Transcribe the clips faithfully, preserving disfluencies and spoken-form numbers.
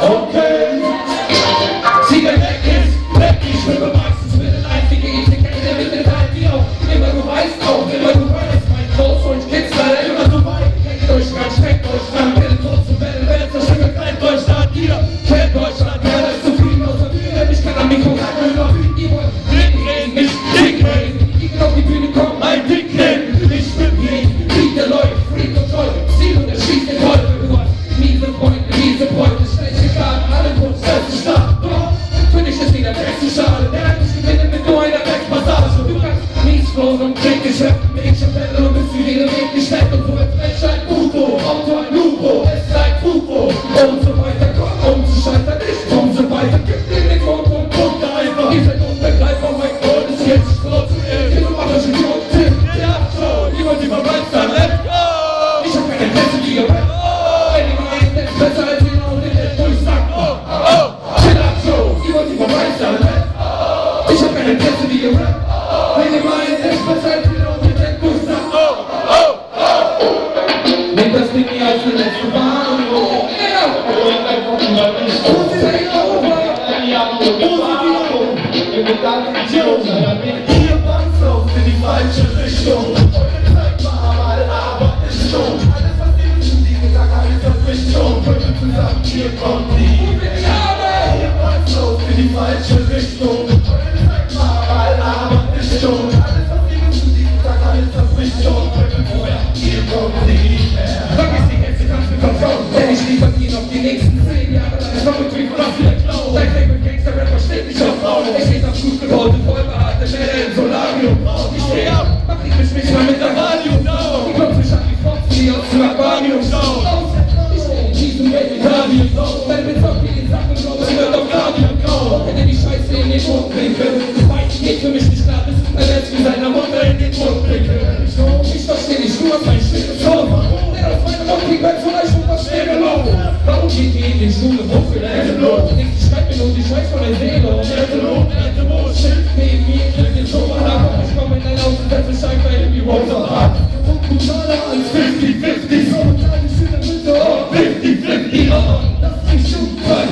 Okay. Sie gedeckt ist, weg, ich schwimme meistens mit den einzigen, ich kenne mit den Teil, die auch immer du weißt, auch immer du weißt, mein Groß und Kitzler, immer du weißt, kennt euch, ganz schmeckt euch, dann will kurz zu Welle, wenn es so schön begleitet euch, dann ihr, kennt euch, dann wäre es zu viel, außer Bühne, ich kann am Mikro rein, über Bühnen, ihr wollt drin reden, nicht dick reden, ich will auf die Bühne kommen, ein Dick reden, ich will reden, wie der läuft, Fried und Zoll, sie und er schießt den Teufel, du hast miese Freunde, miese Freunde, schlechte Karten, alle Kunst, selbst stark. Und krieg ich Rap, ich hab Fälle und bist wieder weg gesteckt und so als Mensch ein Udo, Auto ein Lupo, es ist ein Ufo und so weiter, komm, um zu scheitern nicht, komm so weiter, gib dir den Kopf und guck da einfach, ihr seid unbegreifbar, mein Gott ist jetzt stolz, ihr macht euch einen Job, Tipp, der hat schon, niemand überreizt dein Rap, ich hab keine Pässe, die ihr Rap, wenn ihr meint, ist besser als ihr noch nicht, jetzt durchsagt, shit hat schon, niemand überreizt dein Rap, ich hab keine Pässe, die ihr Rap, wenn ihr meint, hier kommt die Klappe, hier passt los in die falsche Richtung. Zeig mal, aber nicht schon. Alles auf die Menschen, die gesagt haben, ist das nicht schon. Hier kommt die Klappe. Sag ich die ganze Tasche, komm's raus. Denn ich liefert ihn auf die nächsten zehn Jahre. Ich mach mit Krieg und auf wieder Klau. Sein Krieg mit Gangster wird versteht mich aufs Auge. Ich lese auf gut gebaute, vollbehaarte Männer im Solarium. Ich steh ab, mach ich mich nicht mal mit der Radio. Die kommt sich an die Fox, die aus dem Aquarium schaut. Wenn wir zocken in den Sachen kommen, sie wird auf Guardian grau. Hätte die Scheiße in den Mund bringen können. Das weiß ich nicht, für mich nicht klar ist, wenn er es mit seiner Mutter in den Mund bringen können. Ich verstehe nicht, nur mein Schritt ist auf. Denn aus meiner Mund kriegt mein Futter schon was schwer gelaufen. Warum geht ihr in die Schule, wofür der hätte Blut? Ich schreibe mir nur die Scheiß von der Seele und der hätte Blut, der hätte Blut. Schild neben mir, kriegt den Schuh mal ab. Ich komme in ein Haus und setze Schein bei Happy Water ab. Und brutaler als fünfzig fünfzig. So kleine Schüler mit der Ohren. fünfzig fünfzig Ohren. Als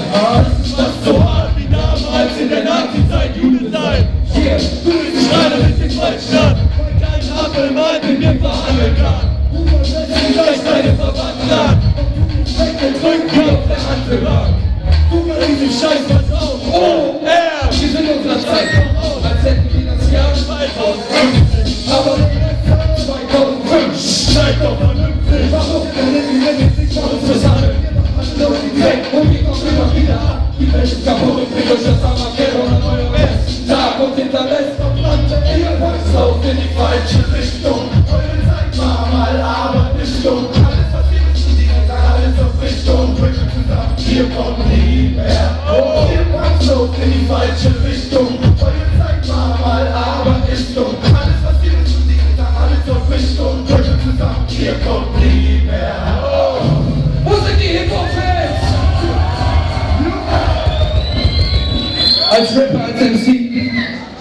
Rapper, als M C,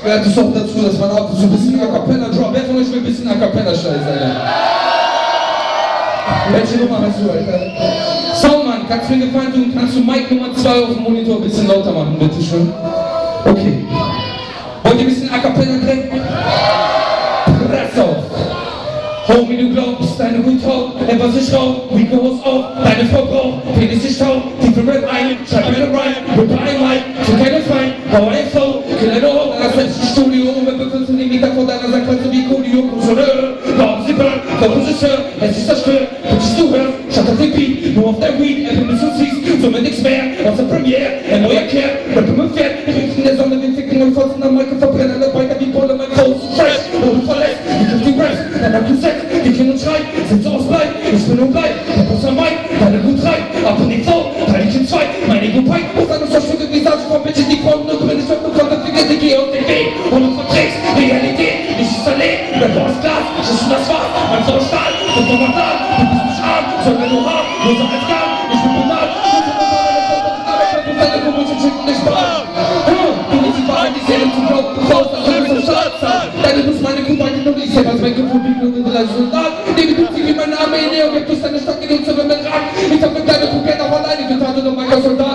gehört es doch dazu, dass man auch so ein bisschen A-Cappella-Drop. Wer von euch will ein bisschen A-Cappella-Scheiß, Alter? Welche Nummer hast du, Alter? Soundmann, kannst du mir gefallen tun? Kannst du Mic Nummer zwei auf dem Monitor ein bisschen lauter machen, bitte schön? Okay. Wollt ihr ein bisschen A-Cappella trinken? Press auf! Homie, du glaubst, deine Hut haut, etwas ist rau, Rico muss auf, deine Frau braucht, Penis ist taub, tiefe Rap ein, schreib mir eine Rhyme, rip ein Mic, so keine Fein. Hau ein Flow, kleine Hoch, das letzte Studio, wenn wir fünfzehn Meter vor deiner Sack kannst du wie Kodio, Kuschelö, warum sie brennt, warum sie schön, es ist das Schwör, willst du hören, schaut auf den Beat, nur auf dein Weed, wenn du es so siehst, somit nix mehr, aus der Premiere, ein neuer Kerl, Rappen mit Pferd, riecht in der Sonne, wir ficken und kotzen am Michael, verbrennen alle weiter wie Bolle, mein Groß, fresh, wo du verlässt, du kriegst die Raps, dann hab du Sex, die Kinder schreien, sind so aufs Blei, ich bin und bleib, der Boss am Mic, deine Hut reibt, ab in die Flow, teil ich in zwei, mein Ego peigt, muss dann das verschwindet, wie Satz von Bitches, die kommen, wenn ich wegbekomme, dann vergesse ich hier auf den Weg und du verträgst Realität, ich ist erlebt, mein Bauch ist Glas, ich ist das Wasser, mein Bauch ist Stahl, das ist normal da, du bist nicht arm, sondern nur hart, nur als Garn, ich bin brutal, ich bin brutal, ich bin brutal, ich bin brutal, ich bin brutal, ich bin brutal, ich bin brutal, bin ich die Wahrheit, die Seele zu glauben, du brauchst das Leben zum Staatszahn, deine Lust, meine Gemeinde, nur ich habe als Weggefunden und in drei Soldaten, nehme du sie wie meine Arme in Neo, gibt es deine Stadt, die du zu vermitteln, ich hab mit deiner Kugel auch alleine getan und um mein Soldat.